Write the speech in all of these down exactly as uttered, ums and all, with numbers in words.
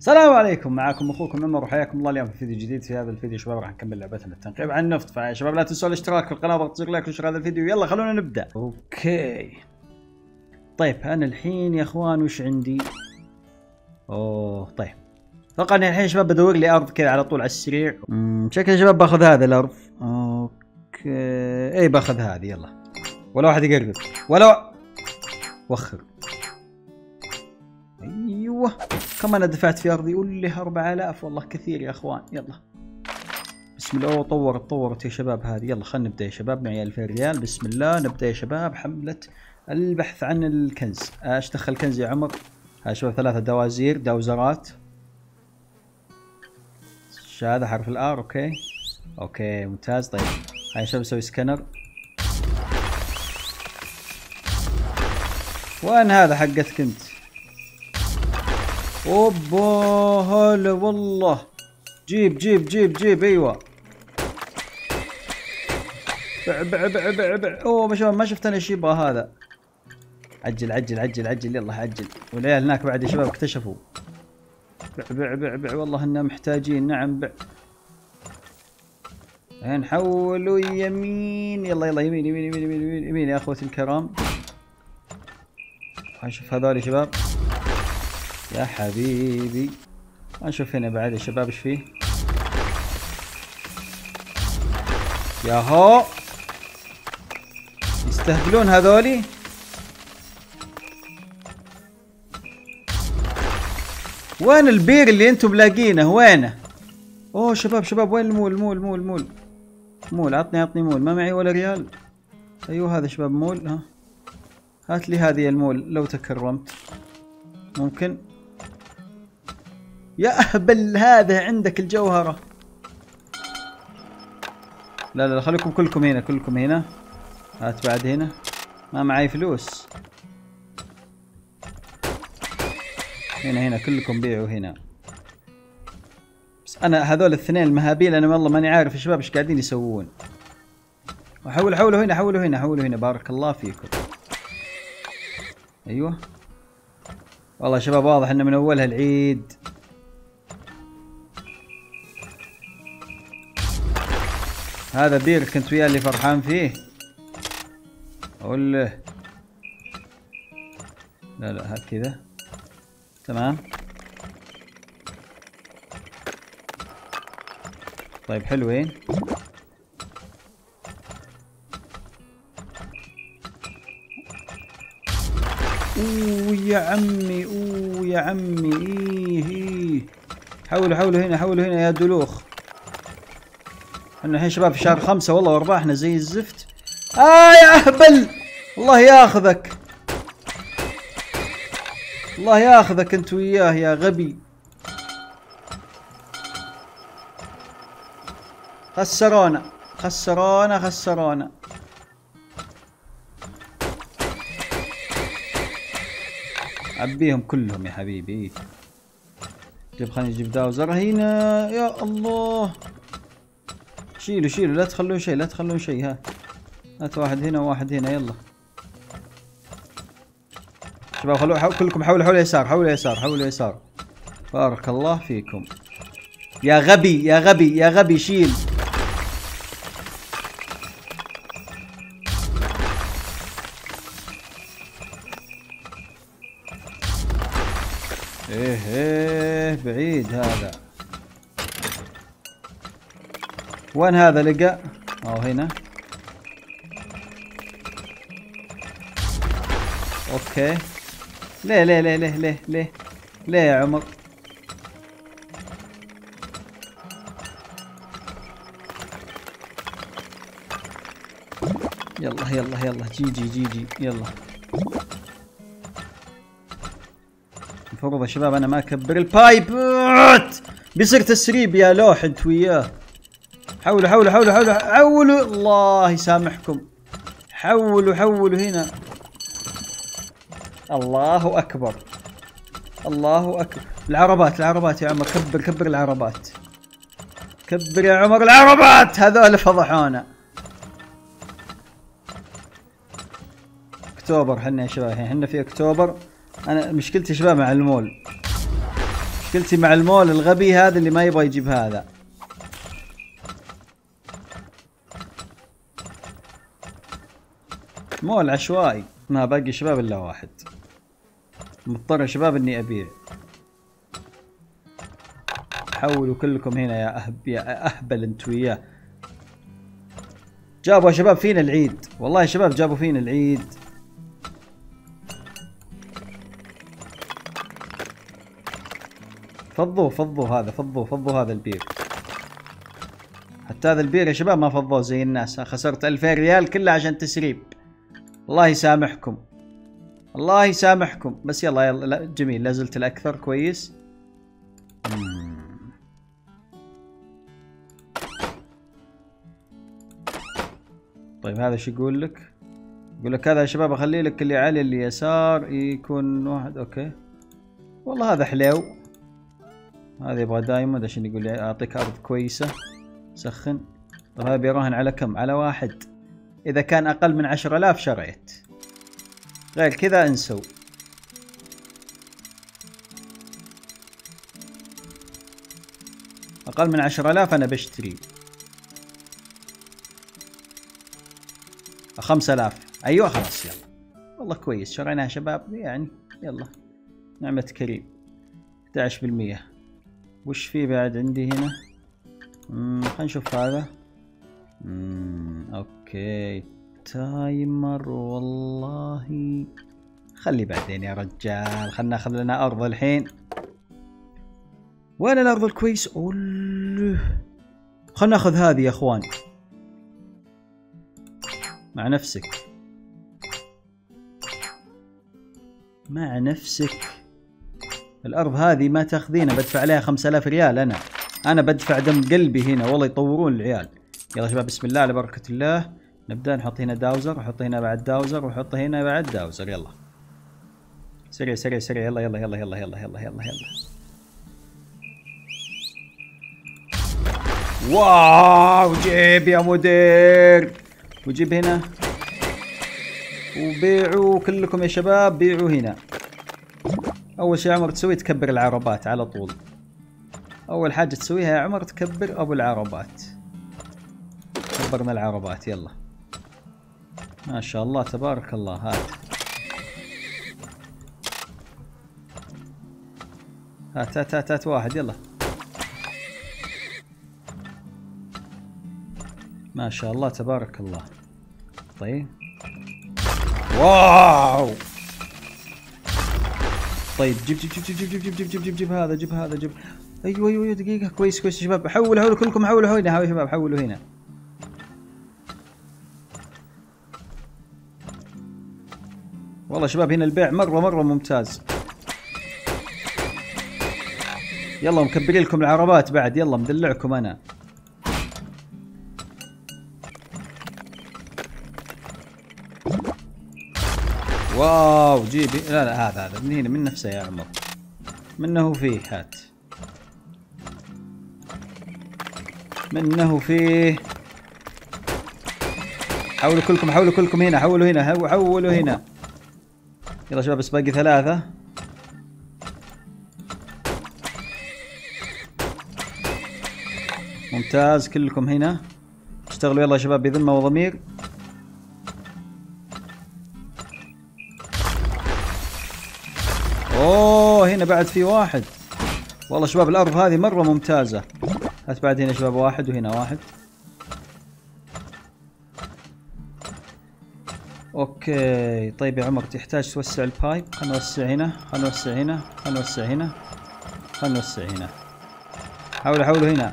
السلام عليكم، معاكم اخوكم عمر وحياكم الله. اليوم في فيديو جديد. في هذا الفيديو شباب راح نكمل لعبتنا التنقيب عن النفط، فيا شباب لا تنسوا الاشتراك في القناه وضغط زر لايك ونشر هذا الفيديو. يلا خلونا نبدا. اوكي طيب، انا الحين يا اخوان وش عندي؟ اوه طيب، اتوقع اني الحين شباب بدور لي ارض كذا على طول على السريع. امم شكلي يا شباب باخذ هذا الارض. اوكي اي باخذ هذه. يلا ولا واحد يقرب ولا وخر. ايوه كمان انا دفعت في ارضي ولها أربعة آلاف، والله كثير يا اخوان. يلا بسم الله. اوه طورت طورت يا شباب هذه. يلا خلينا نبدا يا شباب، معي ألفين ريال. بسم الله نبدا يا شباب حملة البحث عن الكنز. ايش دخل كنز يا عمر؟ ها شباب ثلاثة دوازير دوزرات. هذا حرف الار. اوكي اوكي ممتاز. طيب هاي شباب نسوي سكانر. وين هذا حقتك انت؟ اوبا هلا والله. جيب جيب جيب جيب. ايوه بع بع بع بع بع. اوه يا شباب ما شفت انا ايش يبغى هذا. عجل عجل عجل عجل. يلا عجل. والعيال هناك بعد يا شباب اكتشفوا. بع بع بع بع. والله انا محتاجين. نعم بع. نحولوا يمين. يلا يلا يمين يمين يمين يمين يمين, يمين يا اخوتي الكرام. هنشوف هذول يا شباب يا حبيبي. هنشوف هنا بعد يا شباب ايش فيه. ياهو يستهبلون هذولي. وين البير اللي انتم لاقينه؟ وينه؟ اوه شباب شباب وين المول؟ مول مول مول مول. عطني عطني مول. ما معي ولا ريال. ايوه هذا شباب مول. ها هات لي هذه المول لو تكرمت. ممكن يا اهبل هذا عندك الجوهرة. لا لا خليكم كلكم هنا كلكم هنا. هات بعد هنا. ما معي فلوس. هنا هنا كلكم بيعوا هنا. بس انا هذول الاثنين المهابيل انا والله ماني عارف يا شباب ايش قاعدين يسوون. وحول حولوا هنا حولوا هنا حولوا هنا. بارك الله فيكم. ايوه والله يا شباب واضح انه من اولها العيد. هذا بير كنت وياه اللي فرحان فيه. اقول له لا لا هات كذا. تمام طيب حلوين. اوه يا عمي اوه يا عمي. ايه ايه. حولوا حولوا هنا حولوا هنا يا دلوخ. احنا الحين شباب في شهر خمسة والله وارباحنا زي الزفت. اه يا اهبل. الله ياخذك الله ياخذك انت وياه يا غبي. خسرونا خسرونا خسرونا. عبيهم كلهم يا حبيبي. جيب خليني اجيب داوزر هنا. يا الله شيلوا شيلوا لا تخلون شيء لا تخلون شيء. هات هات واحد هنا وواحد هنا. يلا شباب خلوا حو... كلكم حولوا حول يسار حولوا يسار حولوا يسار. بارك الله فيكم. يا غبي يا غبي يا غبي شيل. ايه ايه بعيد هذا. وين هذا لقى؟ او هنا. اوكي ليه ليه ليه ليه ليه ليه ليه يا عمر؟ يلا يلا يلا جي جي جي جي. يلا المفروض يا شباب انا ما اكبر البايب. بيصير تسريب يا لوح انت وياه. حولوا حولوا حولوا حولوا حولوا. الله يسامحكم. حولوا حولوا هنا. الله اكبر الله اكبر. العربات العربات يا عمر. كبر كبر العربات. كبر يا عمر العربات. هذول فضحونا. اكتوبر حنا يا شباب. حنا في اكتوبر. انا مشكلتي يا شباب مع المول. مشكلتي مع المول الغبي هذا اللي ما يبغى يجيب هذا. مول عشوائي ما باقي شباب الا واحد. مضطر يا شباب اني ابيع. حولوا كلكم هنا يا اهب يا اهبل انت وياه. جابوا يا شباب فينا العيد، والله يا شباب جابوا فينا العيد. فضوا فضوا هذا، فضوا فضوا هذا البير. حتى هذا البير يا شباب ما فضوه زي الناس، خسرت ألفين ريال كلها عشان تسريب. الله يسامحكم. الله يسامحكم، بس يلا يلا جميل، لازلت الأكثر كويس. طيب هذا شو يقول لك؟ يقول لك هذا يا شباب اخلي لك اللي على اليسار يكون واحد، اوكي. والله هذا حلو. هذا يبغى دايموند عشان يقول لي اعطيك ارض كويسه سخن. طيب هذا بيراهن على كم؟ على واحد. اذا كان اقل من عشرة آلاف شريت، غير كذا انسوا. اقل من عشرة آلاف انا بشتري. خمسة آلاف، ايوه خلاص يلا والله كويس، شريناها شباب يعني، يلا نعمة كريم. احدعش بالمية. وش في بعد عندي هنا؟ اممم خلينا نشوف هذا. اممم اوكي تايمر، والله خلي بعدين يا رجال، خلنا ناخذ لنا ارض الحين. وين الارض الكويس؟ اوله خلنا ناخذ هذه يا اخوان. مع نفسك مع نفسك، الارض هذه ما تاخذينها، بدفع عليها خمسة آلاف ريال. انا انا بدفع دم قلبي هنا والله، يطورون العيال. يلا شباب بسم الله على بركة الله، نبدا نحط هنا داوزر، ونحط هنا بعد داوزر، ونحط هنا بعد داوزر. يلا سريع سريع سريع، يلا يلا يلا يلا يلا يلا يلا يلا. واو جيب يا مدير، وجيب هنا وبيعوا كلكم يا شباب، بيعوا هنا. اول شيء عمر تسوي تكبر العربات على طول، اول حاجة تسويها يا عمر تكبر ابو العربات. كبرنا العربات يلا ما شاء الله تبارك الله. هات هات هات هات, هات واحد يلا ما شاء الله تبارك الله. طيب واو، طيب جيب جيب جيب جيب جيب جيب جيب جيب جيب جيب هذا، جيب هذا، جيب. ايوه ايوه دقيقة كويس كويس يا شباب، حولوا حولوا كلكم، حولوا هنا يا شباب، حولوا هنا. والله شباب هنا البيع مرة مرة ممتاز. يلا مكبرين لكم العربات بعد، يلا مدلعكم انا. واو جيبي، لا لا هذا هذا من هنا من نفسه يا عمر، منه فيه هات، منه فيه. حولوا كلكم، حولوا كلكم هنا، حولوا هنا، حولوا هنا. يلا شباب بس باقي ثلاثة. ممتاز كلكم هنا، اشتغلوا يلا شباب بذمة وضمير. اوه هنا بعد في واحد. والله شباب الارض هذه مره ممتازه. هات بعد هنا شباب واحد، وهنا واحد. اوكي طيب يا عمر تحتاج توسع البايب، خلنا نوسع هنا، خلنا نوسع هنا، خلنا نوسع هنا، خلنا نوسع هنا. حاولوا حاولوا هنا.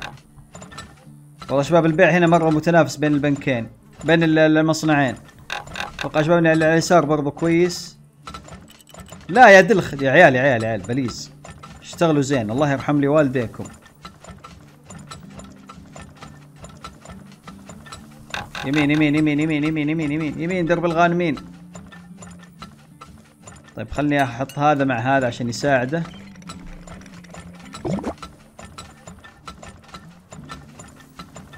والله شباب البيع هنا مره متنافس بين البنكين، بين المصنعين. اتوقع شبابنا اللي على اليسار برضه كويس. لا يا دلخ يا عيال يا عيال يا عيال بليز اشتغلوا زين، الله يرحم لي والديكم. يمين يمين يمين يمين يمين يمين يمين يمين، درب الغانمين. طيب خلني احط هذا مع هذا عشان يساعده.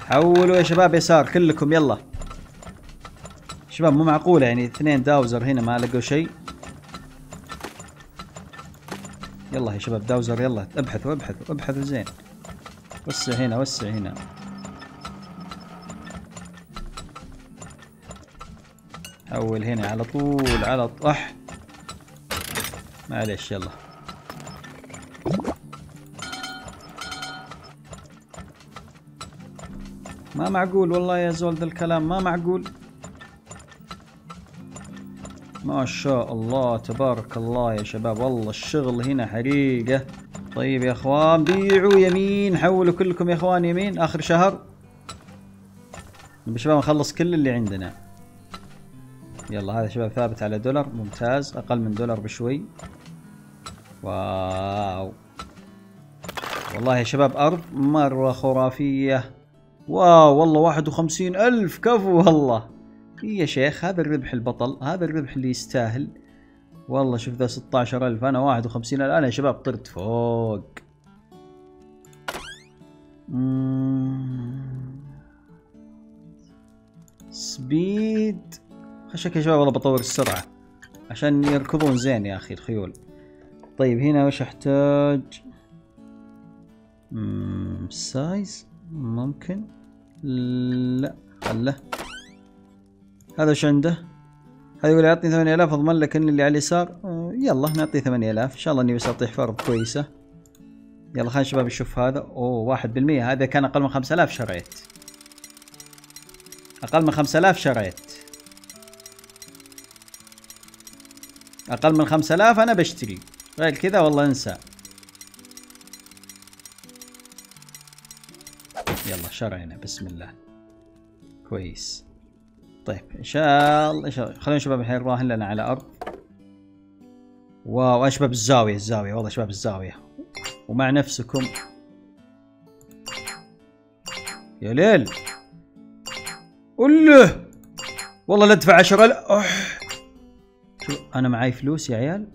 حولوا يا شباب يسار كلكم يلا. شباب مو معقولة يعني اثنين داوزر هنا ما لقوا شيء. يلا يا شباب داوزر، يلا ابحثوا ابحثوا ابحثوا زين. وسع هنا وسع هنا. حول هنا على طول على طول. اح معليش يلا. ما معقول والله يا زول ذا الكلام، ما معقول. ما شاء الله تبارك الله يا شباب، والله الشغل هنا حريقة. طيب يا اخوان بيعوا يمين، حولوا كلكم يا اخوان يمين. اخر شهر يا شباب نخلص كل اللي عندنا. يلا هذا شباب ثابت على دولار، ممتاز، اقل من دولار بشوي. واو والله يا شباب ارض مرة خرافية. واو والله واحد وخمسين ألف، كفو والله. إيه يا شيخ هذا الربح البطل، هذا الربح اللي يستاهل والله. شوف ذا ستة عشر ألف، أنا واحد وخمسين ألف. أنا يا شباب طرت فوق. سبيد خشك يا شباب، والله بطور السرعة عشان يركضون زين يا أخي الخيول. طيب هنا وش أحتاج؟ سايز ممكن، لا خله. هذا وش عنده؟ هذا يقول يعطني ثمانية آلاف، اضمن لك ان اللي على اليسار. يلا نعطيه ثمانية آلاف، ان شاء الله اني بس اطيح في ارض كويسه. يلا خلينا شباب نشوف هذا. اوه واحد بالمية، هذا كان اقل من خمسة آلاف شريت، اقل من خمسة آلاف شريت، اقل من خمسة آلاف انا بشتري، غير كذا والله انسى. يلا شرعنا بسم الله. كويس طيب ان شاء الله. خلونا شباب الحين نراهن لنا على ارض. واو يا شباب الزاويه الزاويه، والله شباب الزاويه ومع نفسكم يا ليل. الله والله لا ادفع عشرة آلاف. شوف انا معاي فلوس يا عيال،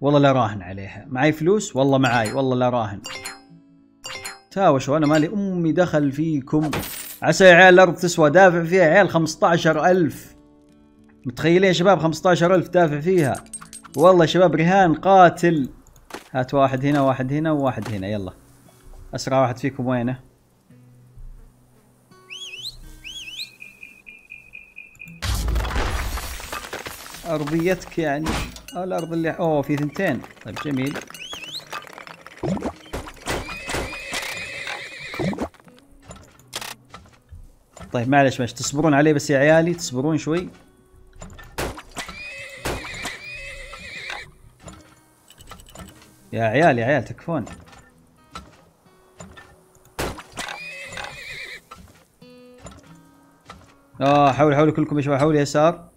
والله لا راهن عليها. معاي فلوس والله معاي، والله لا راهن. تهاوشوا انا مالي امي دخل فيكم. عسى يا عيال الارض تسوى، دافع فيها يا عيال خمسة عشر ألف. متخيلين يا شباب خمسة عشر ألف دافع فيها؟ والله يا شباب رهان قاتل. هات واحد هنا واحد هنا وواحد هنا. يلا اسرع واحد فيكم وينه؟ ارضيتك يعني الارض اللي اوه في ثنتين. طيب جميل. طيب معلش معلش تصبرون عليه بس يا عيالي، تصبرون شوي. يا عيال يا عيال تكفون. اه حاول حاولوا كلكم يا شباب، حاولوا يسار.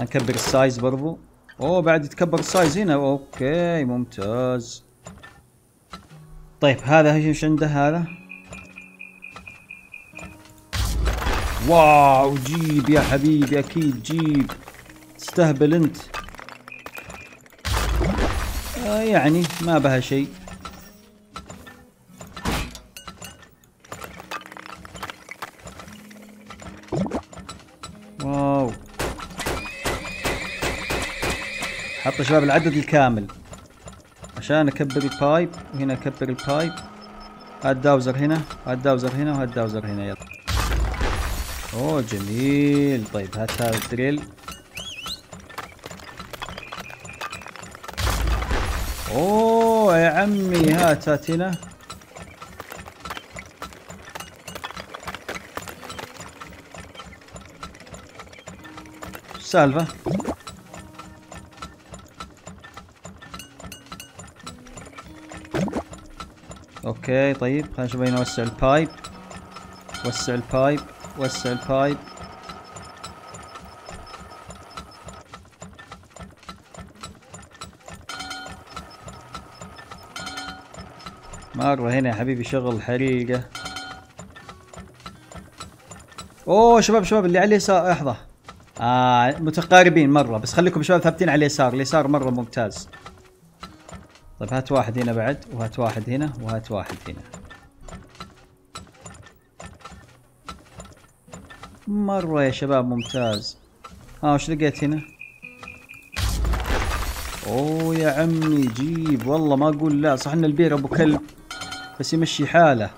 هنكبر السايز برضو. اوه بعد يتكبر السايز هنا. اوكي ممتاز. طيب هذا ايش عنده هذا؟ واو جيب يا حبيبي، اكيد جيب. تستهبل انت. آه يعني ما بها شيء. واو حط شباب العدد الكامل عشان اكبر البايب. وهنا اكبر البايب. هات داوزر هنا، هات داوزر هنا، وهات داوزر هنا. يلا اوه جميل. طيب هات هذا الدريل. اوه يا عمي هات هات هنا. سالفة اوكي. طيب خلينا نشوف هنا. وسع البايب وسع البايب وسع البايب. مرة هنا يا حبيبي شغل حريقة. اوه شباب شباب اللي على اليسار لحظة. آه متقاربين مرة، بس خليكم شباب ثابتين على اليسار، اليسار مرة ممتاز. طيب هات واحد هنا بعد، وهات واحد هنا، وهات واحد هنا. مرة يا شباب ممتاز. ها وش لقيت هنا؟ اوه يا عمي جيب، والله ما اقول لا. صح ان البير ابو كلب بس يمشي حاله.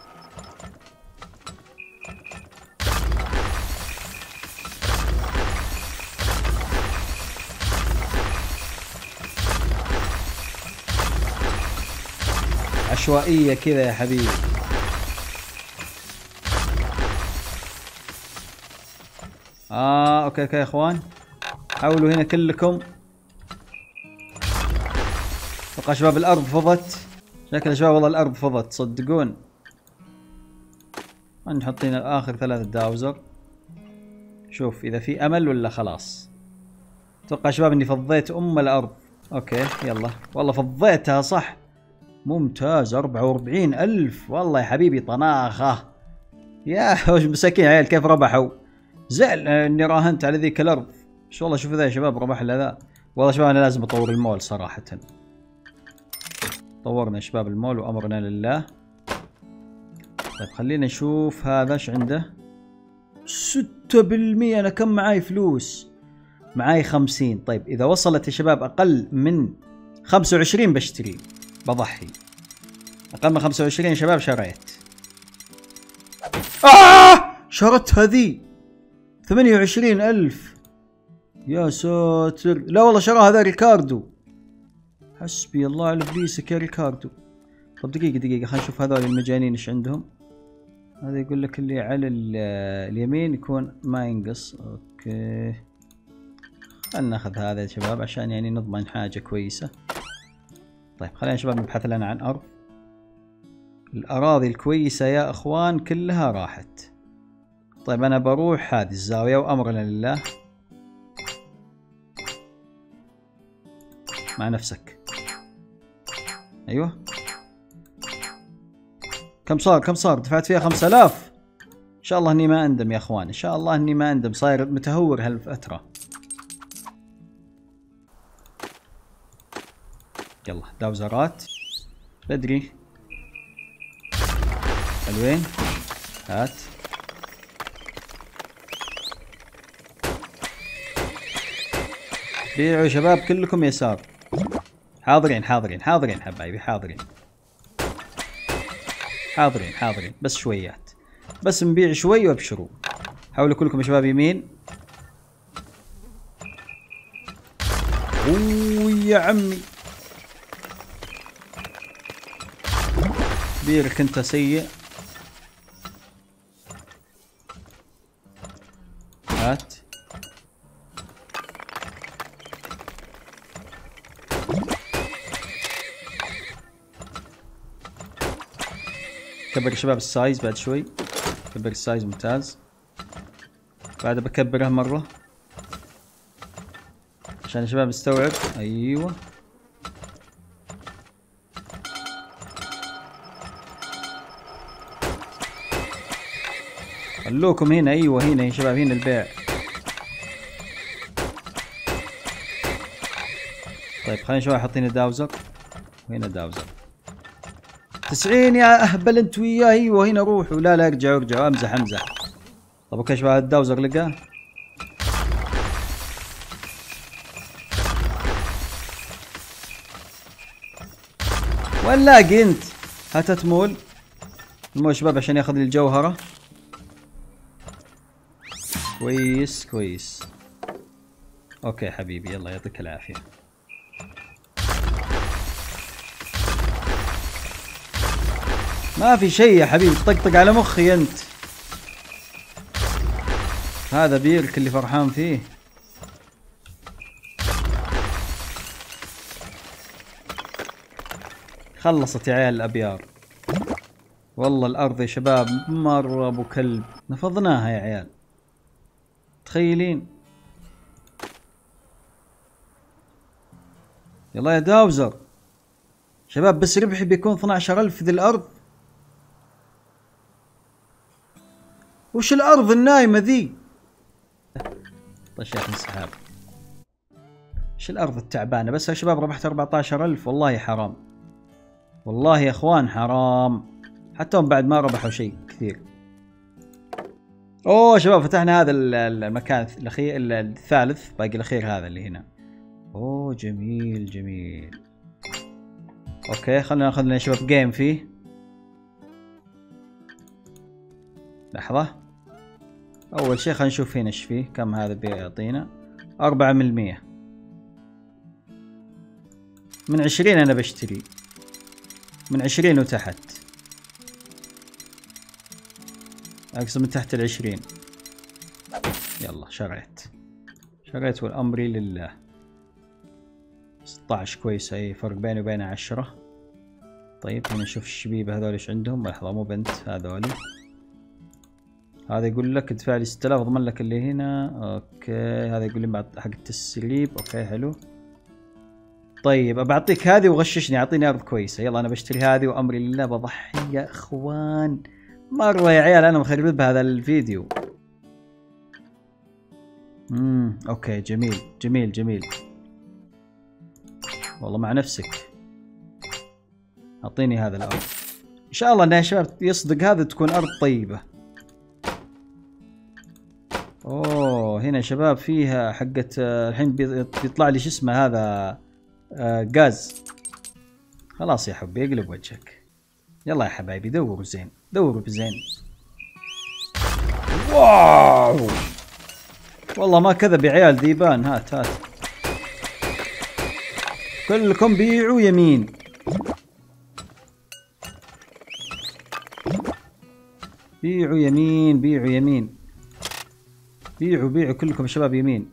عشوائية كذا يا حبيبي. اه اوكي اوكي يا اخوان، حاولوا هنا كلكم. اتوقع شباب الارض فضت، شكل شباب والله الارض فضت تصدقون. نحط هنا اخر ثلاثة داوزر، شوف اذا في امل ولا خلاص. اتوقع شباب اني فضيت ام الارض. اوكي يلا، والله فضيتها صح، ممتاز. أربعة وأربعين ألف والله يا حبيبي طناخة. يا وش مساكين عيال كيف ربحوا. زعل اني راهنت على ذيك الارض. شو والله شوف ذا يا شباب ربح له ذا. والله شباب انا لازم اطور المول صراحة. طورنا شباب المول وامرنا لله. طيب خلينا نشوف هذا ايش عنده. ستة بالمية انا كم معاي فلوس؟ معاي خمسين. طيب اذا وصلت يا شباب اقل من خمسة وعشرين بشتري، بضحي. اقل من خمسة وعشرين شباب شريت. آه شريت هذي ثمانية وعشرين ألف. يا ساتر، لا والله شراها هذا ريكاردو. حسبي الله على ابليسك يا ريكاردو. طب دقيقة دقيقة خلينا نشوف هذول المجانين ايش عندهم. هذا يقول لك اللي على اليمين يكون ما ينقص. اوكي خلينا ناخذ هذا يا شباب عشان يعني نضمن حاجة كويسة. طيب خلينا شباب نبحث لنا عن أرض. الأراضي الكويسة يا أخوان كلها راحت. طيب أنا بروح هذه الزاوية وأمرنا لله. مع نفسك. أيوه. كم صار كم صار؟ دفعت فيها خمسة آلاف. إن شاء الله إني ما أندم يا أخوان، إن شاء الله إني ما أندم. صاير متهور هالفترة. يلا داوزرات بدري. حلوين، هات. بيعوا يا شباب كلكم يسار. حاضرين حاضرين حاضرين حبايبي، حاضرين حاضرين حاضرين. بس شويات، بس نبيع شوي وابشروا. حاولوا كلكم يا شباب يمين. اوه يا عمي بيرك انت سيء. هات. كبر شباب السايز بعد شوي، كبر السايز ممتاز. بعد بكبره مرة عشان الشباب يستوعب. ايوه خلوكم هنا. ايوه هنا يا شباب، هنا البيع. طيب خلينا شوي حاطين الداوزر وهنا داوزر. تسعين يا اهبل انت وياه. ايوه هنا روحوا. لا لا ارجعوا ارجعوا، امزح امزح. طب اوكي شباب الداوزر لقاه. وين لاقي انت؟ هاتت مول. المول شباب عشان ياخذ لي الجوهرة. كويس كويس. اوكي حبيبي يلا يعطيك العافية. ما في شيء يا حبيبي، طقطق على مخي انت. هذا بيرك اللي فرحان فيه. خلصت يا عيال الابيار. والله الارض يا شباب مرة ابو كلب، نفضناها يا عيال. تخيلين. يلا يا داوزر شباب، بس ربحي بيكون اثني عشر ألف ذي الارض. وش الارض النايمه ذي؟ طشيت انسحاب. وش الارض التعبانه؟ بس يا شباب ربحت أربعة عشر ألف والله حرام، والله يا اخوان حرام. حتى هم بعد ما ربحوا شيء كثير. اوه شباب فتحنا هذا المكان الاخير الثالث، باقي الاخير هذا اللي هنا. اوه جميل جميل. اوكي خلينا ناخذ لنا شباب جيم فيه. لحظة، اول شي خلينا نشوف هنا ايش فيه، كم هذا بيعطينا؟ اربعة من المية، من عشرين انا بشتري، من عشرين وتحت، اقصد من تحت العشرين. يلا شريت، شريت والامر لله. ستة عشر كويس، اي فرق بيني وبينه عشرة. طيب خلينا نشوف الشبيبة هذول ايش عندهم. لحظة، مو بنت هذول. هذا يقول لك ادفع لي ستة آلاف اضمن لك اللي هنا. اوكي هذا يقول لي بعد حق التسريب. اوكي حلو. طيب ابعطيك هذه وغششني، اعطيني ارض كويسة. يلا انا بشتري هذه وامري لله. بضحي يا اخوان مرة يا عيال، انا مخرب بهذا الفيديو. امم اوكي جميل جميل جميل والله، مع نفسك. اعطيني هذا الارض ان شاء الله. انا شرط يصدق هذا، تكون ارض طيبة. اوه هنا شباب فيها حقت الحين بيطلع لي شو اسمه هذا، غاز. خلاص يا حبي اقلب وجهك. يلا يا حبايبي دوروا زين، دوروا بزين. واو والله ما كذب يا عيال ذيبان. هات هات كلكم بيعوا يمين. بيعوا يمين، بيعوا يمين، بيعوا بيعوا كلكم شباب يمين.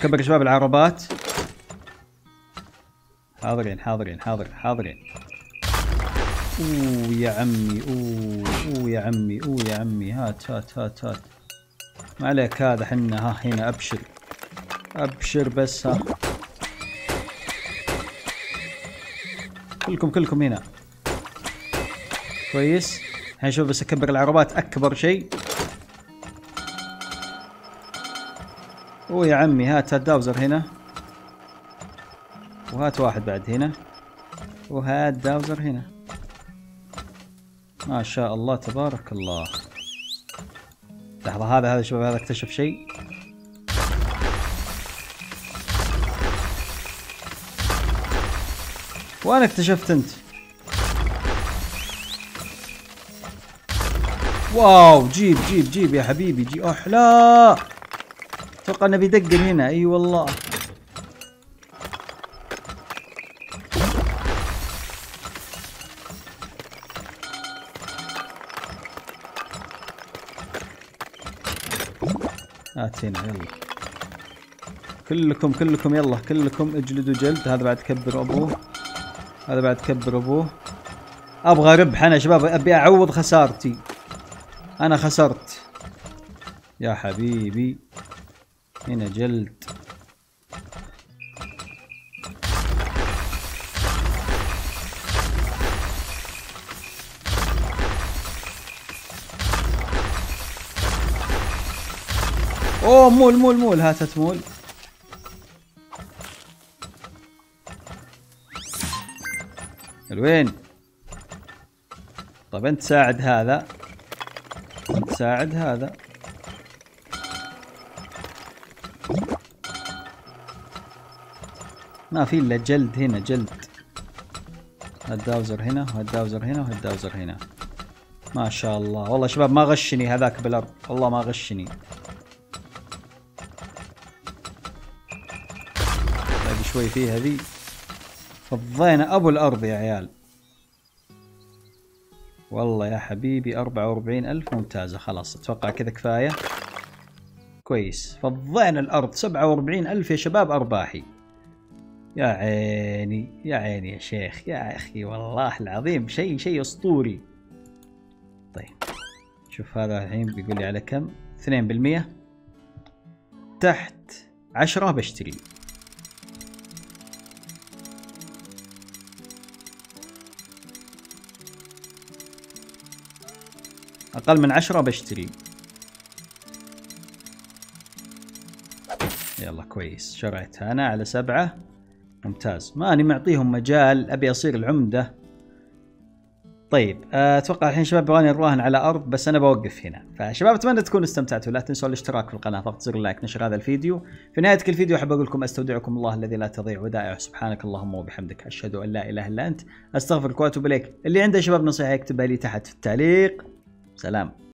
كبر يا شباب العربات. حاضرين حاضرين حاضرين حاضرين. اوه يا عمي، اوه اوه يا عمي، اوه يا عمي. هات هات هات هات، ما عليك هذا حنا. ها هنا ابشر ابشر بس. ها كلكم كلكم هنا. كويس الحين شوف بس اكبر العربات اكبر شيء. اوه يا عمي. هات هات داوزر هنا، وهات واحد بعد هنا، وهات داوزر هنا. ما شاء الله تبارك الله. لحظة، هذا هذا شباب هذا اكتشف شيء. وانا اكتشفت انت. واو جيب جيب جيب يا حبيبي جيب. احلى اتوقع انه بيدقن هنا. اي أيوة والله. هات هنا يلا كلكم كلكم. يلا كلكم اجلدوا جلد. هذا بعد كبر ابوه، هذا بعد كبر ابوه. ابغى ربح انا شباب، ابي اعوض خسارتي. انا خسرت يا حبيبي. هنا جلد. اوه مول مول مول. هاتت مول. الوين؟ طب انت ساعد هذا، انت ساعد هذا. ما في الا جلد هنا جلد. هالداوزر هنا وهالداوزر هنا وهالداوزر هنا. ما شاء الله والله شباب ما غشني هذاك بالارض، والله ما غشني. باقي شوي فيها ذي. فضينا ابو الارض يا عيال والله يا حبيبي. أربعة وأربعين ألف ممتازة. خلاص اتوقع كذا كفاية. كويس فضينا الارض. سبعة وأربعين ألف يا شباب ارباحي. يا عيني يا عيني يا شيخ يا اخي والله العظيم شيء شيء اسطوري. طيب شوف هذا الحين بيقول لي على كم؟ اثنين بالمية تحت عشرة بشتري. اقل من عشرة بشتري. يلا كويس شريتها انا على سبعة. ممتاز. ماني معطيهم مجال، ابي اصير العمدة. طيب اتوقع الحين شباب يبغاني اراهن على ارض، بس انا بوقف هنا. فشباب اتمنى تكونوا استمتعتوا، لا تنسوا الاشتراك في القناه، ضغط زر اللايك، نشر هذا الفيديو. في نهايه كل فيديو احب اقول لكم استودعكم الله الذي لا تضيع ودائعه، سبحانك اللهم وبحمدك، اشهد ان لا اله الا انت، استغفرك واتوب اليك. اللي عنده شباب نصيحه يكتبها لي تحت في التعليق. سلام.